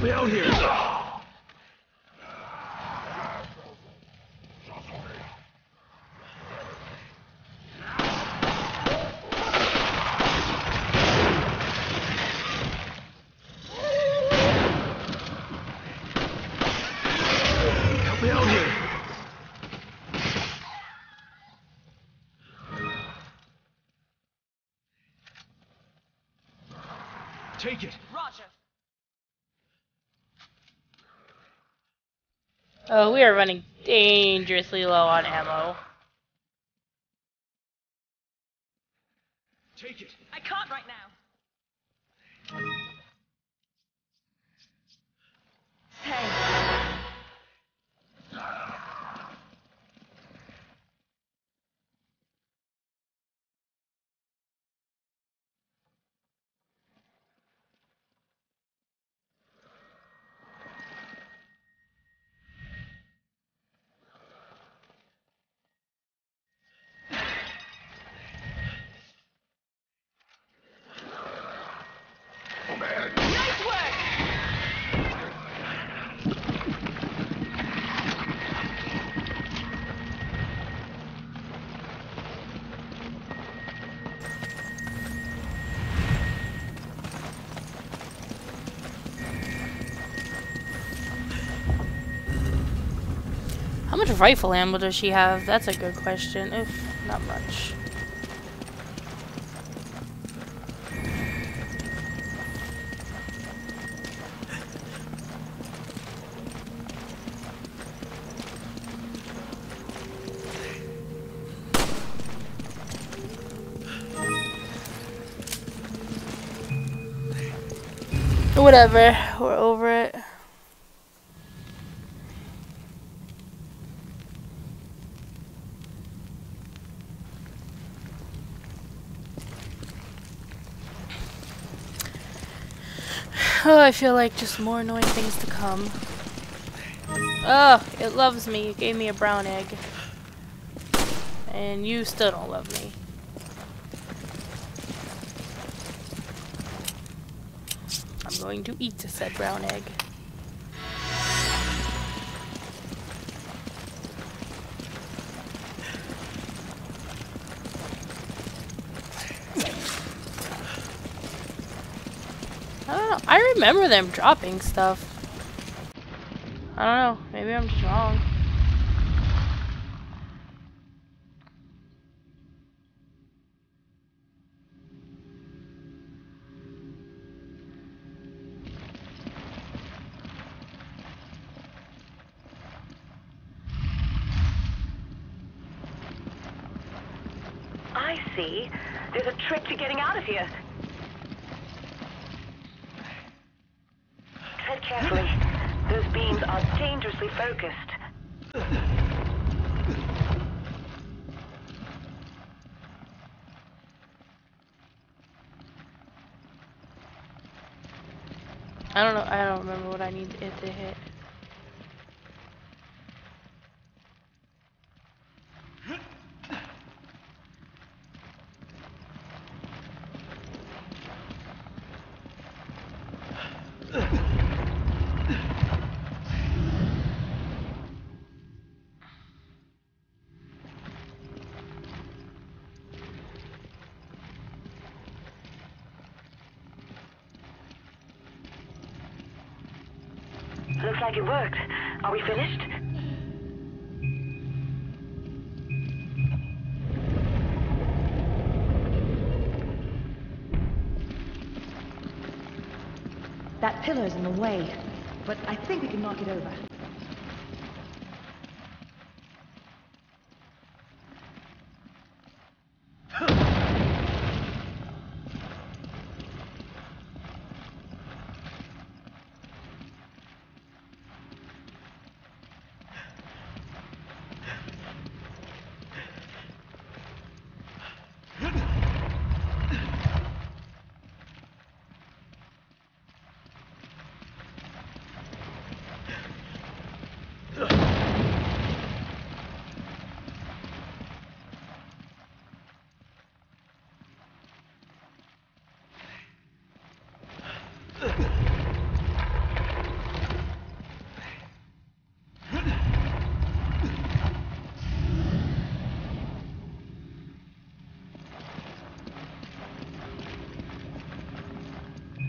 Out here. Help me out here. Take it. Roger. Oh, we are running dangerously low on ammo. Take it. I can't right now. Hey. How much rifle ammo does she have? That's a good question. Oof, not much. Whatever, we're over it. I feel like just more annoying things to come. Oh, it loves me. It gave me a brown egg. And you still don't love me. I'm going to eat said brown egg. I remember them dropping stuff. I don't know, maybe I'm just wrong. I see. There's a trick to getting out of here. Carefully. Those beams are dangerously focused. I don't know. I don't remember what I need it to hit. Looks like it worked. Are we finished? That pillar's in the way, but I think we can knock it over.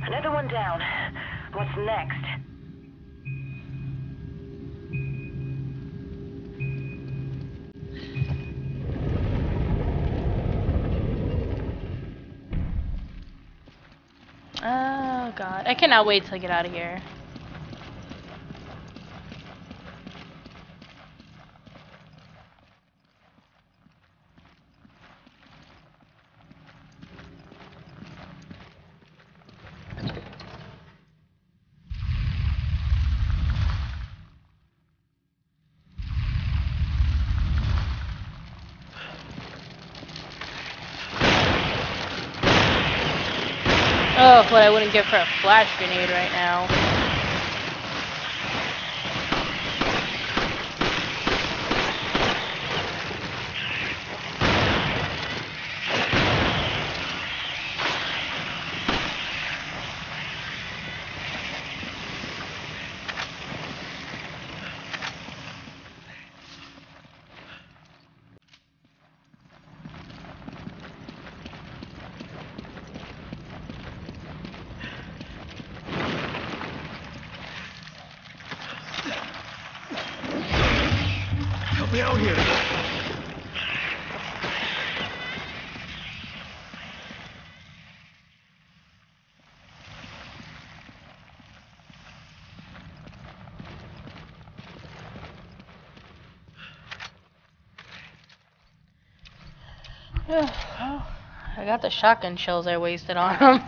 Another one down. What's next? Oh god, I cannot wait till I get out of here. Oh, what I wouldn't give for a flash grenade right now. Me out here. Oh, I got the shotgun shells I wasted on them.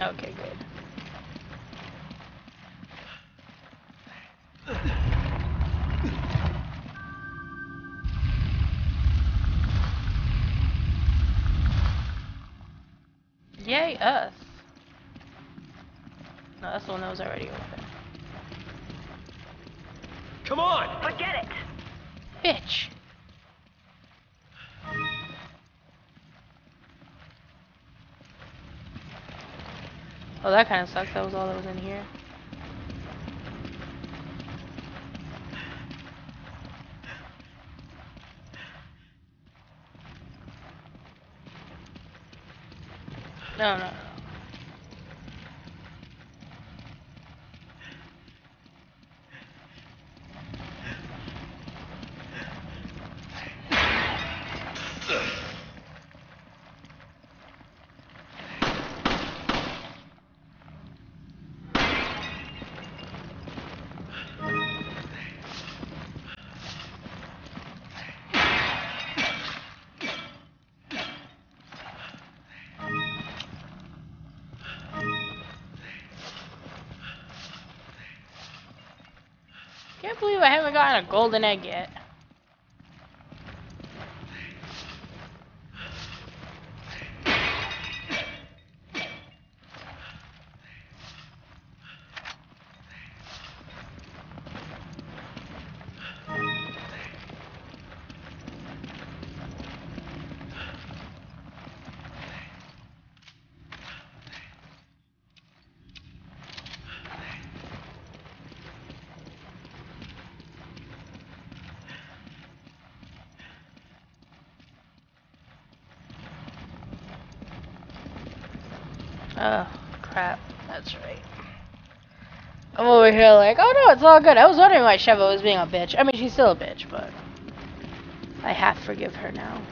Okay, good. Yay, us. No, that's the one that was already open. Come on! Forget it! Bitch! Oh, that kind of sucks. That was all that was in here. No, no, no. I can't believe I haven't gotten a golden egg yet. Oh, crap. That's right. I'm over here like, oh no, it's all good. I was wondering why Sheva was being a bitch. I mean, she's still a bitch, but I have to forgive her now.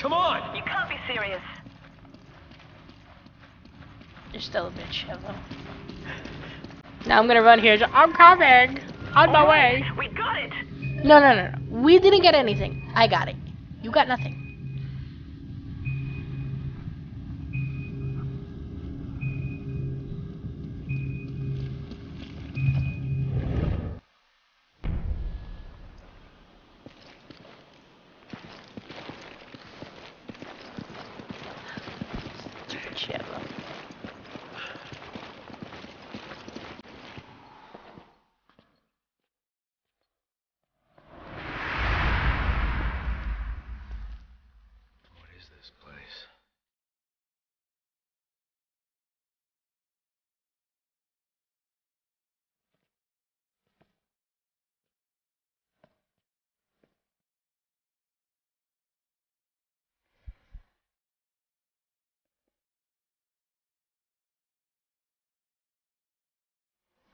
Come on! You can't be serious. You're still a bitch, Hello. Now I'm gonna run here. I'm coming! On my way! We got it! No, no, no, no. We didn't get anything. I got it. You got nothing.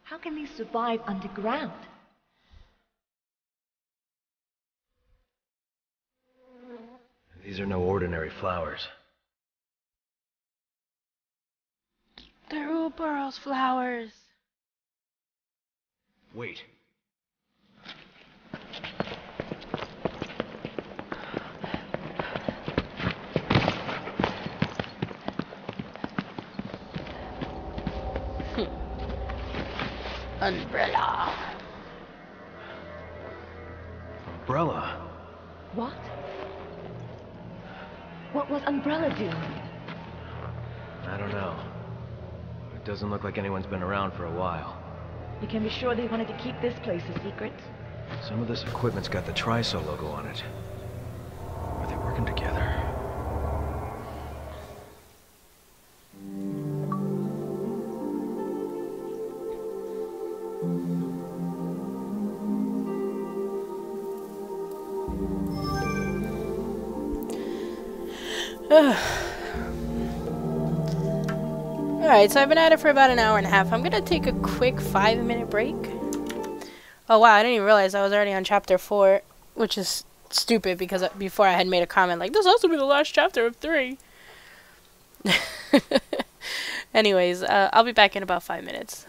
How can they survive underground? These are no ordinary flowers. They're Ouroboros flowers. Wait. Umbrella. Umbrella? What? What was Umbrella doing? I don't know. It doesn't look like anyone's been around for a while. You can be sure they wanted to keep this place a secret. Some of this equipment's got the Tricell logo on it. Are they working together? Alright, so I've been at it for about an hour and a half. I'm gonna take a quick five minute break. Oh wow, I didn't even realize I was already on chapter four, which is stupid because before I had made a comment like, this has to be the last chapter of three. Anyways, uh, I'll be back in about five minutes.